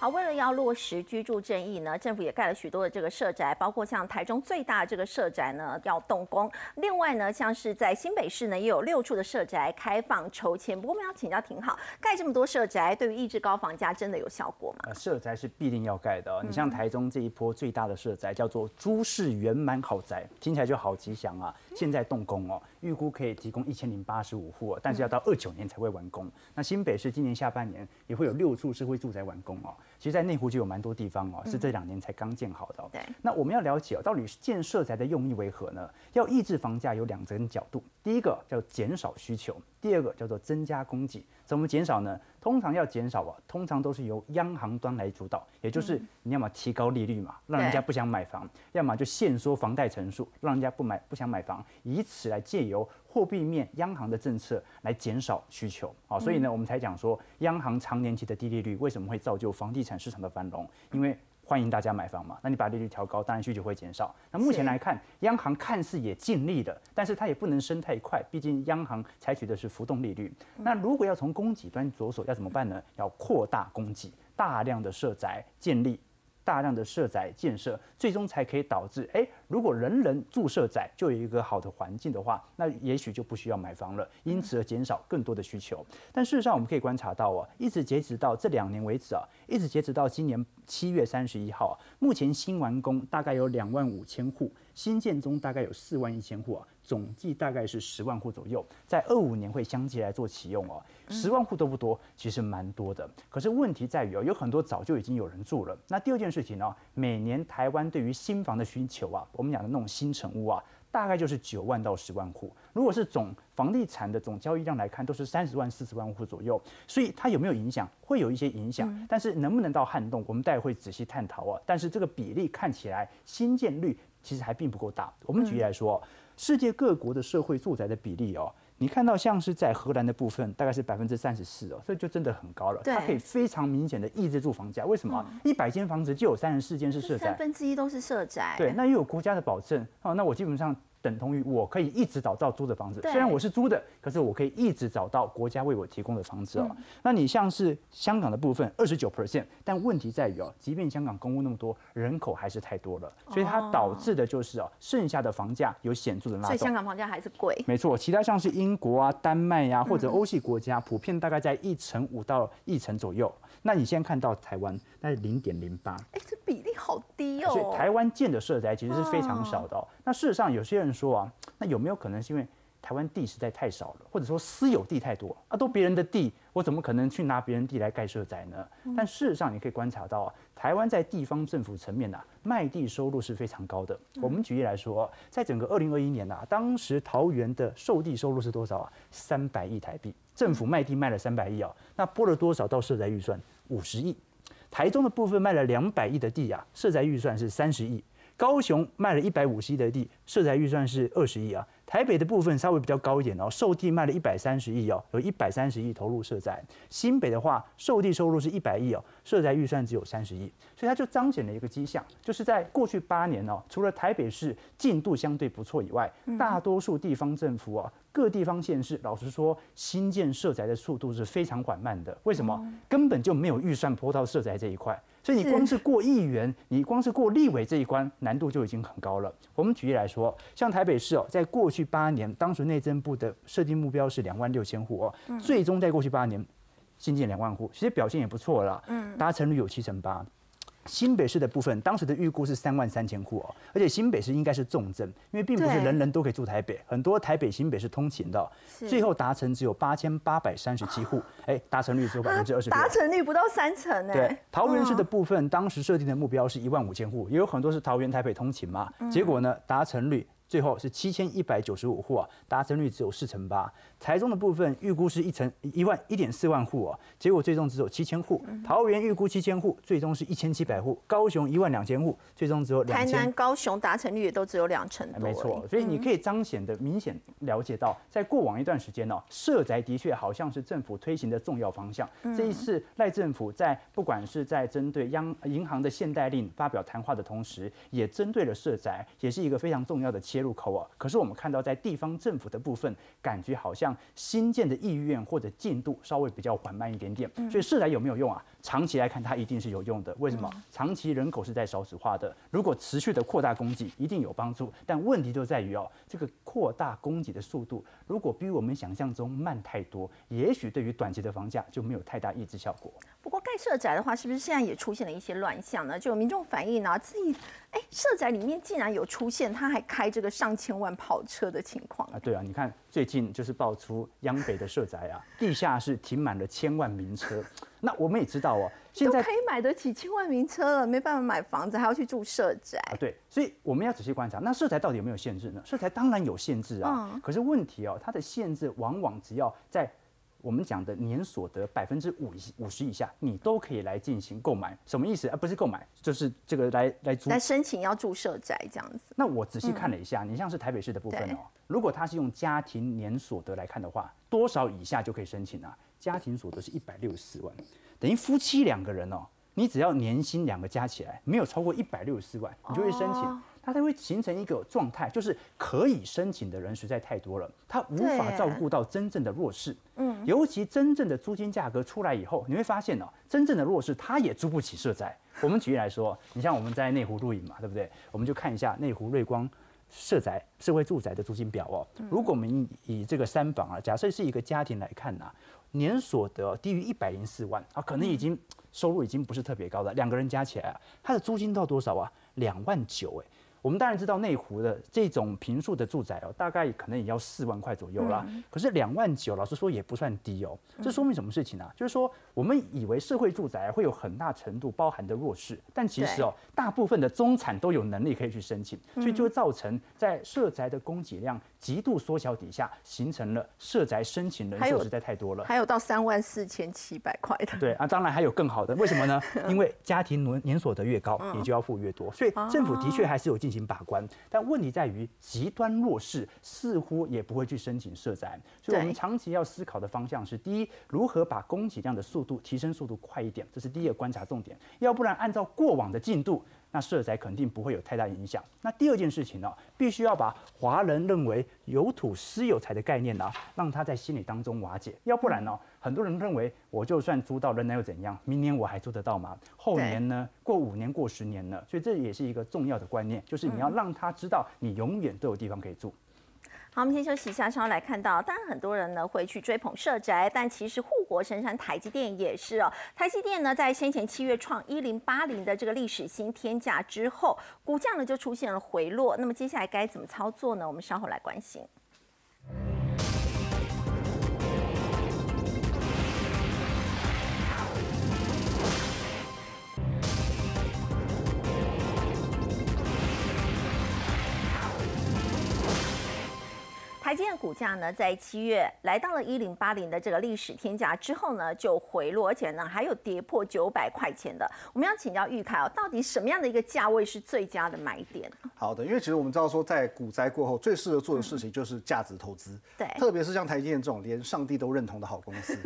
好，为了要落实居住正义呢，政府也盖了许多的这个社宅，包括像台中最大的这个社宅呢要动工。另外呢，像是在新北市呢也有6处的社宅开放抽签。不过我们要请教廷皓，盖这么多社宅，对于抑制高房价真的有效果吗？社宅是必定要盖的。你像台中这一波最大的社宅叫做诸氏圆满好宅，听起来就好吉祥啊！现在动工哦，预估可以提供1085户哦，但是要到29年才会完工。那新北市今年下半年也会有6处社会住宅完工哦。 其实，在内湖就有蛮多地方哦，是这2年才刚建好的哦。对，那我们要了解哦，到底建社宅的用意为何呢？要抑制房价有2层角度，第一个叫减少需求，第二个叫做增加供给。怎么减少呢？通常要减少啊，通常都是由央行端来主导，也就是你要么提高利率嘛，让人家不想买房；要么就限缩房贷成数，让人家不想买房，以此来借由。 货币面央行的政策来减少需求啊，所以呢，我们才讲说，央行长年期的低利率为什么会造就房地产市场的繁荣？因为欢迎大家买房嘛，那你把利率调高，当然需求会减少。那目前来看，央行看似也尽力了，但是它也不能升太快，毕竟央行采取的是浮动利率。那如果要从供给端着手，要怎么办呢？要扩大供给，大量的社宅建立。 大量的社宅建设，最终才可以导致，如果人人住社宅，就有一个好的环境的话，那也许就不需要买房了，因此而减少更多的需求。但事实上，我们可以观察到啊，一直截止到这2年为止啊，一直截止到今年7月31号啊，目前新完工大概有25,000户，新建中大概有41,000户啊。 总计大概是10万户左右，在25年会相继来做启用哦。10万户多不多？其实蛮多的。可是问题在于哦，有很多早就已经有人住了。那第二件事情呢、哦，每年台湾对于新房的需求啊，我们讲的那种新成屋啊，大概就是9万到10万户。如果是总房地产的总交易量来看，都是30万、40万户左右。所以它有没有影响？会有一些影响，但是能不能到撼动，我们待会会仔细探讨啊。但是这个比例看起来，新建率其实还并不够大。我们举例来说。 世界各国的社会住宅的比例哦，你看到像是在荷兰的部分大概是34%哦，所以就真的很高了。它可以非常明显的抑制住房价。为什么？100间房子就有34间是社宅，1/3都是社宅。对，那又有国家的保证哦，那我基本上。 等同于我可以一直找到租的房子，虽然我是租的，可是我可以一直找到国家为我提供的房子哦。那你像是香港的部分29%，但问题在于哦，即便香港公屋那么多，人口还是太多了，所以它导致的就是哦，剩下的房价有显著的拉动。所以香港房价还是贵。没错，其他像是英国啊、丹麦呀、或者欧系国家，普遍大概在1.5%到1% 左右。那你现在看到台湾，那是0.08%，这比例好低哦。所以台湾建的社宅其实是非常少的哦。那事实上有些人。 说啊，那有没有可能是因为台湾地实在太少了，或者说私有地太多啊？都别人的地，我怎么可能去拿别人地来盖社宅呢？但事实上，你可以观察到啊，台湾在地方政府层面啊，卖地收入是非常高的。我们举例来说，在整个2021年啊，当时桃园的售地收入是多少啊？300亿台币，政府卖地卖了300亿啊，那拨了多少到社宅预算？50亿。台中的部分卖了200亿的地啊，社宅预算是30亿。 高雄卖了150亿的地，社宅预算是20亿啊。台北的部分稍微比较高一点哦，售地卖了130亿哦，有130亿投入社宅。新北的话，售地收入是100亿哦，社宅预算只有30亿，所以它就彰显了一个迹象，就是在过去8年哦，除了台北市进度相对不错以外，大多数地方政府啊。 各地方县市，老实说，新建社宅的速度是非常缓慢的。为什么？根本就没有预算拨到社宅这一块，所以你光是过议员，你光是过立委这一关，难度就已经很高了。我们举例来说，像台北市哦，在过去8年，当时内政部的设定目标是26,000户哦，最终在过去8年新建2万户，其实表现也不错啦，达成率有78%。新北市的部分，当时的预估是33000户哦，而且新北市应该是重症，因为并不是人人都可以住台北，很多台北、新北是通勤的、哦，最后达成只有8837户，哎，达成率只有26%，达成率不到30%哎。对，桃园市的部分，当时设定的目标是15000户，也有很多是桃园、台北通勤嘛，结果呢，达成率。 最后是7195户啊，达成率只有4成8。台中的部分预估是1.4万户啊，结果最终只有7000户。桃园预估7000户，最终是1700户。高雄12000户，最终只有2000。台南、高雄达成率也都只有2成多。没错，所以你可以彰显的明显了解到，在过往一段时间哦，社宅的确好像是政府推行的重要方向。这一次赖政府在不管是在针对银行的限贷令发表谈话的同时，也针对了社宅，也是一个非常重要的切入口啊，可是我们看到在地方政府的部分，感觉好像新建的意愿或者进度稍微比较缓慢一点点，所以社宅有没有用啊？长期来看，它一定是有用的。为什么？长期人口是在少子化的，如果持续的扩大供给，一定有帮助。但问题就在于哦，这个扩大供给的速度，如果比我们想象中慢太多，也许对于短期的房价就没有太大抑制效果。不过盖社宅的话，是不是现在也出现了一些乱象呢？就有民众反映呢，自己哎，社宅里面竟然有出现，他还开这个。 上千万跑车的情况啊，对啊，你看最近就是爆出央北的社宅啊，地下室停满了1000万名车。那我们也知道哦，现在都可以买得起1000万名车了，没办法买房子，还要去住社宅啊。对，所以我们要仔细观察，那社宅到底有没有限制呢？社宅当然有限制啊，可是问题哦，它的限制往往只要在。 我们讲的年所得50%以下，你都可以来进行购买，什么意思啊？不是购买，就是这个来申请要住社宅这样子。那我仔细看了一下，你像是台北市的部分哦，如果它是用家庭年所得来看的话，多少以下就可以申请啊？家庭所得是164万，等于夫妻2个人哦，你只要年薪2个加起来没有超过164万，你就会申请。哦 它才会形成一个状态，就是可以申请的人实在太多了，它无法照顾到真正的弱势。嗯，尤其真正的租金价格出来以后，你会发现哦，真正的弱势他也租不起社宅。我们举例来说，你像我们在内湖录影嘛，对不对？我们就看一下内湖瑞光社宅社会住宅的租金表哦。如果我们以这个3房啊，假设是一个家庭来看呐、啊，年所得低于104万啊，可能已经收入已经不是特别高了，2个人加起来啊，它的租金到多少啊？29000哎。 我们当然知道内湖的这种坪数的住宅哦，大概可能也要4万块左右啦。可是29000，老实说也不算低哦。这说明什么事情啊？就是说我们以为社会住宅会有很大程度包含的弱势，但其实哦，大部分的中产都有能力可以去申请，所以就会造成在社宅的供给量极度缩小底下，形成了社宅申请人数实在太多了。还有到34700块的。对啊，当然还有更好的，为什么呢？因为家庭年所得越高，你就要付越多，所以政府的确还是有进行把关，但问题在于极端弱势似乎也不会去申请社宅，所以我们长期要思考的方向是：第一，如何把供给量的速度提升速度快一点，这是第一个观察重点；要不然按照过往的进度，那社宅肯定不会有太大影响。那第二件事情呢、啊，必须要把华人认为有土私有财的概念呢、啊，让他在心理当中瓦解，要不然呢、啊，很多人认为我就算租到，仍然又怎样？明年我还租得到吗？后年呢？过5年、过10年呢？所以这也是一个重要的观念。 就是你要让他知道，你永远都有地方可以住。好，我们先休息一下，稍后来看到，当然很多人呢会去追捧社宅，但其实护国神山台积电也是哦。台积电呢在先前7月创1080的这个历史新天价之后，股价呢就出现了回落。那么接下来该怎么操作呢？我们稍后来关心。 台积电股价呢，在7月来到了1080的这个历史天价之后呢，就回落，而且呢还有跌破900块钱的。我们要请教玉凯哦，到底什么样的一个价位是最佳的买点？好的，因为其实我们知道说，在股灾过后，最适合做的事情就是价值投资，对，特别是像台积电这种连上帝都认同的好公司。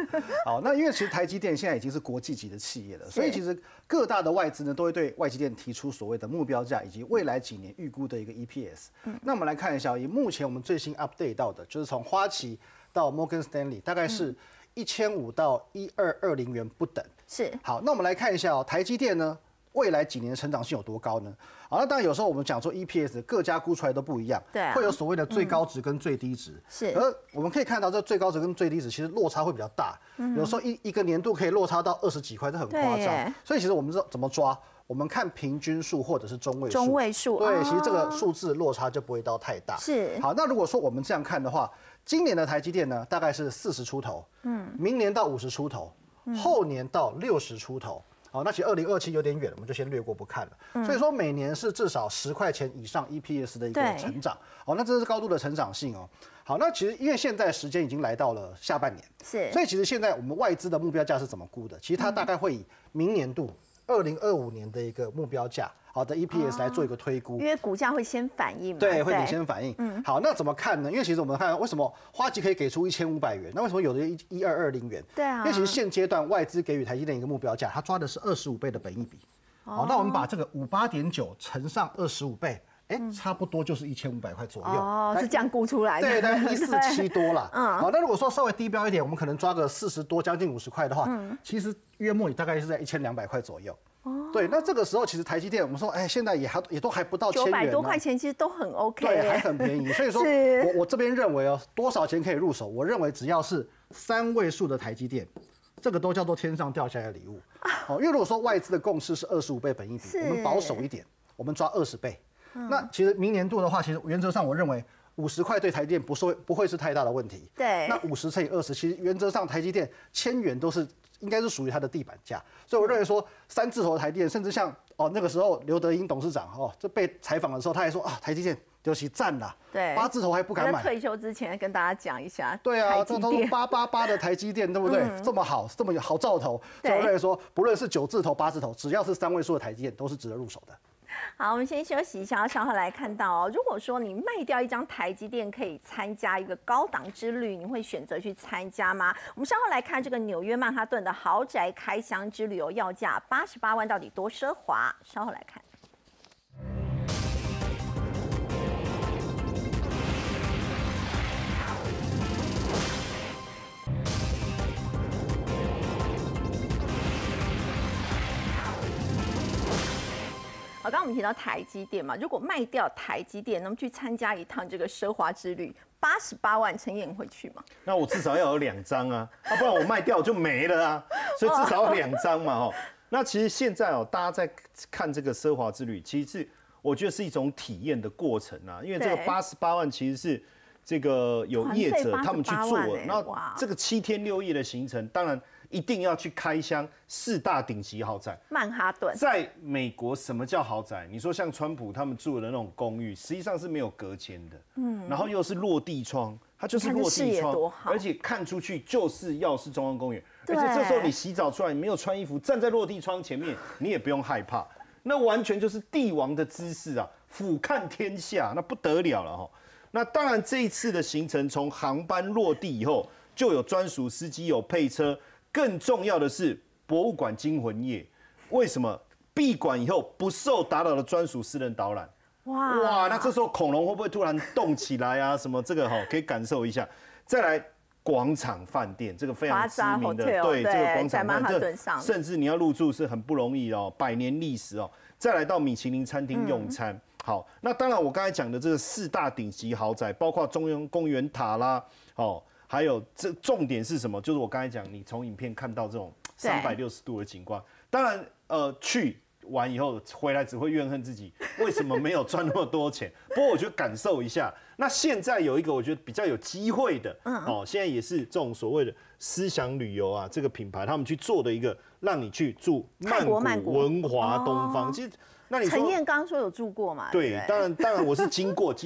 好，那因为其实台积电现在已经是国际级的企业了，所以其实各大的外资呢都会对外积电提出所谓的目标价以及未来几年预估的一个 EPS。那我们来看一下，以目前我们最新 update。 到的就是从花旗到 Morgan Stanley， 大概是1500到1220元不等。是好，那我们来看一下哦，台积电呢未来几年的成长性有多高呢？好，那当然有时候我们讲说 EPS 各家估出来都不一样，对、啊，会有所谓的最高值跟最低值。是，而我们可以看到这最高值跟最低值其实落差会比较大，有时候一个年度可以落差到20几块，这很夸张。所以其实我们怎么抓？ 我我们看平均数或者是中位数。中位数，对，其实这个数字落差就不会到太大。是。好，那如果说我们这样看的话，今年的台积电呢，大概是40出头，嗯，明年到50出头，后年到60出头。好，那其实2027有点远，我们就先略过不看了。所以说每年是至少10块钱以上 EPS 的一个成长，哦，那这是高度的成长性哦。好，那其实因为现在时间已经来到了下半年，是，所以其实现在我们外资的目标价是怎么估的？其实它大概会以明年度2025年的一个目标价，好的 EPS 来做一个推估，因为股价会先反应嘛，对，会先反应。嗯，好，那怎么看呢？因为其实我们看为什么花旗可以给出1500元，那为什么有的1220元？对啊，因为其实现阶段外资给予台积电一个目标价，它抓的是25倍的本益比。好，那我们把这个58.9乘上25倍。哎，差不多就是1500块左右哦，是这样估出来的，对，大概147多啦。嗯，好，那如果说稍微低标一点，我们可能抓个40多，将近50块的话，其实月末也大概是在1200块左右。哦，对，那这个时候其实台积电，我们说，哎，现在也都还不到1000元，900多块钱其实都很 OK， 对，还很便宜。所以说我这边认为哦，多少钱可以入手？我认为只要是3位数的台积电，这个都叫做天上掉下来的礼物。哦，因为如果说外资的共识是25倍本益比，我们保守一点，我们抓20倍。那其实明年度的话，其实原则上我认为50块对台积电不会是太大的问题。对，那50乘以20，其实原则上台积电1000元都是应该是属于它的地板价，所以我认为说3字头的台积电，甚至像哦那个时候刘德英董事长哦，这被采访的时候，他还说啊台积电尤其赞啦，对，8字头还不敢买。退休之前跟大家讲一下，对啊，这都888的台积电，对不对？这么好，这么有好兆头，所以我认为说，不论是9字头、8字头，只要是3位数的台积电，都是值得入手的。好，我们先休息一下，稍后来看到哦。如果说你卖掉一张台积电可以参加一个高档之旅，你会选择去参加吗？我们稍后来看这个纽约曼哈顿的豪宅开箱之旅哦，要价88万，到底多奢华？稍后来看。好，刚刚我们提到台积电嘛，如果卖掉台积电，那么去参加一趟这个奢华之旅，88万，陈彦会去吗？那我至少要有2张啊，不然我卖掉就没了啊，所以至少要2张嘛，哦。那其实现在哦，大家在看这个奢华之旅，其实我觉得是一种体验的过程啊，因为这个88万其实是这个有业者他们去做的，那这个7天6夜的行程，当然。一定要去开箱4大顶级豪宅，曼哈顿。在美国，什么叫豪宅？你说像川普他们住的那种公寓，实际上是没有隔间的，嗯，然后又是落地窗，它就是落地窗，而且看出去就是要是中央公园，而且这时候你洗澡出来，你没有穿衣服，站在落地窗前面，你也不用害怕，那完全就是帝王的姿势啊，俯瞰天下，那不得了了哈。那当然，这一次的行程从航班落地以后，就有专属司机，有配车。更重要的是，博物馆惊魂夜，为什么闭馆以后不受打扰的专属私人导览？哇，那这时候恐龙会不会突然动起来啊？什么这个哈，可以感受一下。再来广场饭店，这个非常知名的，对，这个广场饭店，甚至你要入住是很不容易哦，100年历史哦。再来到米其林餐厅用餐，好，那当然我刚才讲的这个4大顶级豪宅，包括中央公园塔啦，哦。还有这重点是什么？就是我刚才讲，你从影片看到这种360度的景观。当然，去完以后回来只会怨恨自己为什么没有赚那么多钱。不过我觉得感受一下。那现在有一个我觉得比较有机会的，哦，现在也是这种所谓的思想旅游啊，这个品牌他们去做的一个，让你去住曼谷文华东方。其实。陈彦刚说有住过嘛？对，当然我是经过，不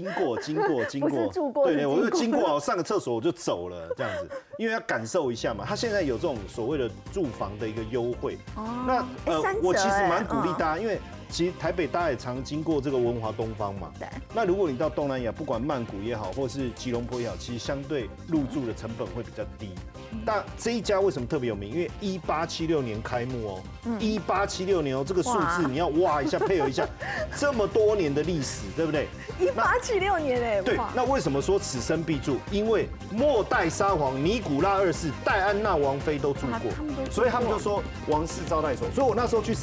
是住过，对，我就经过，上个厕所我就走了这样子，因为要感受一下嘛。他现在有这种所谓的住房的一个优惠，那我其实蛮鼓励大家，因为其实台北大家也常经过这个文华东方嘛。对。那如果你到东南亚，不管曼谷也好，或是吉隆坡也好，其实相对入住的成本会比较低。那这一家为什么特别有名？因为1876年开幕哦，1876年哦，这个数字你要挖一下配合一下，这么多年的历史，对不对？1876年哎，对。那为什么说此生必住？因为末代沙皇尼古拉2世、戴安娜王妃都住过，所以他们就说王室招待所。所以我那时候去上